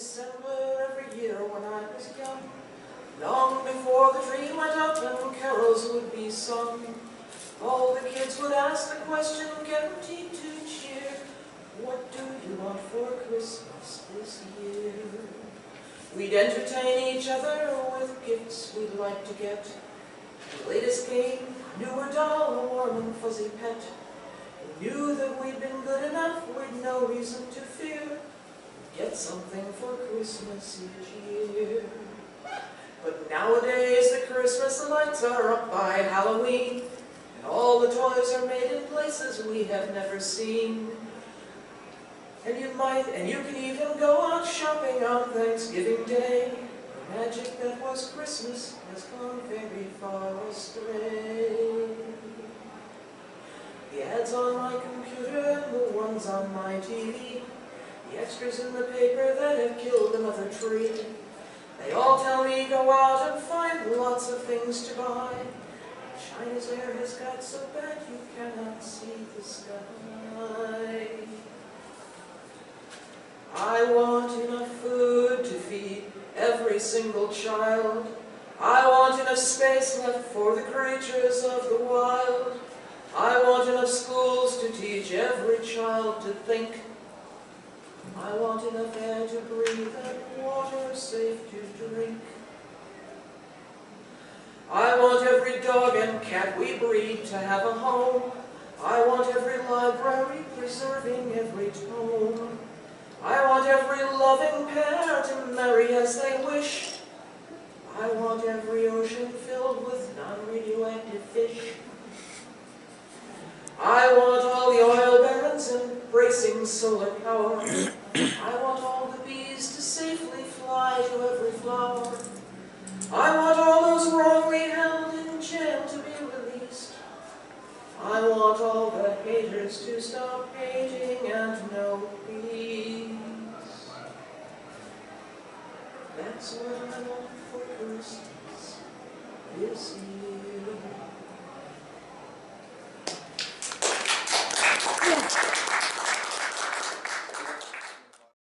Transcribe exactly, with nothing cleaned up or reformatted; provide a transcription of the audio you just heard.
December every year when I was young, long before the tree went up and carols would be sung, all the kids would ask the question, guaranteed to cheer, what do you want for Christmas this year? We'd entertain each other with gifts we'd like to get, the latest game, newer doll, a warm and fuzzy pet. We knew that we'd been good enough, we'd no reason to fear, get something for Christmas each year. But nowadays the Christmas lights are up by Halloween, and all the toys are made in places we have never seen. And you might, and you can even go out shopping on Thanksgiving Day. The magic that was Christmas has gone very far astray. The ads on my computer and the ones on my T V, the extras in the paper that have killed another tree, they all tell me go out and find lots of things to buy. China's air has got so bad you cannot see the sky. I want enough food to feed every single child. I want enough space left for the creatures of the wild. I want enough schools to teach every child to think. I want enough air to breathe and water safe to drink. I want every dog and cat we breed to have a home. I want every library preserving every tome. I want every loving pair to marry as they wish. I want every ocean filled with non-radioactive fish. I want all the oil barons and bracing solar power. I want all the bees to safely fly to every flower. I want all those wrongly held in jail to be released. I want all the haters to stop hating and know peace. That's what I want for Christmas this year.